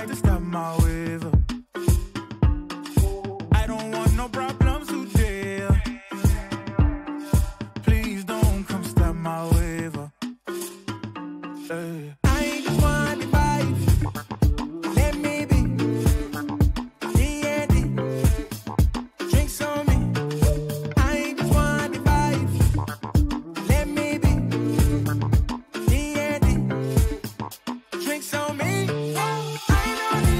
like to stop my wave. I don't want no problems today. Please don't come stop my wave. Hey. I ain't just wanna be by. Let me be. D&D. Drinks on me. I ain't just wanna be by. Let me be. D&D. Drinks on me. I know.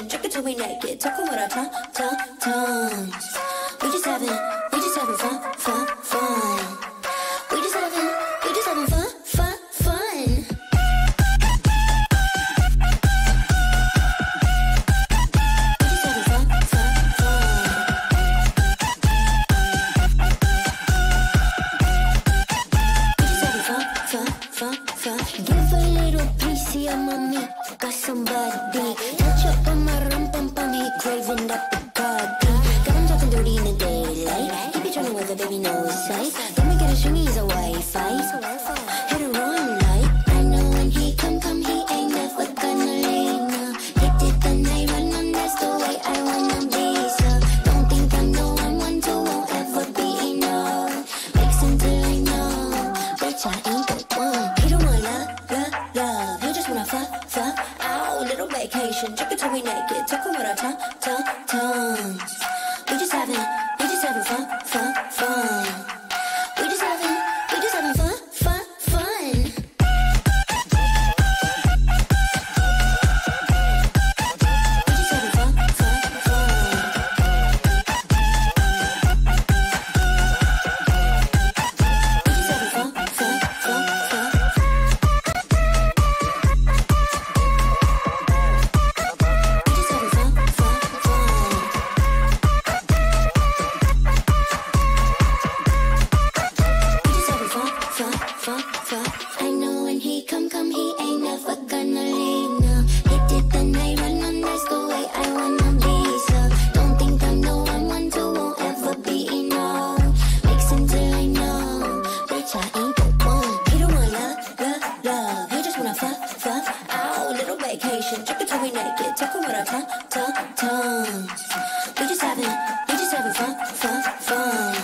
sensation. Drink it till we naked, talking with our tongues. We just having fun. We just having fun. Give a little piece of your mommy, got somebody. Touch up on my rump and bummy, craving up the party. Got him talking dirty in the daylight. Keep you trying to wear the baby no sight. Let me get a stringy, he's a Wi-Fi. Hit a run light. I know when he come, he ain't never gonna leave now. Hit it then they run on, that's the way I wanna be. So don't think I'm the one to won't ever be enough. Makes until I know, bitch I ain't the one. Love, you just wanna fuck, ow, little vacation. Drink it till we naked, talking with our tongues. We just having fun. I know when he come, he ain't never gonna leave now. Hit it then I run on, that's the way I wanna be. So don't think I'm the one to won't ever be enough. Makes until I know, bitch I ain't the one. He don't want love, he just wanna fuck, ow, little vacation. Drink it till we naked, talking with our tongues. We just having fun.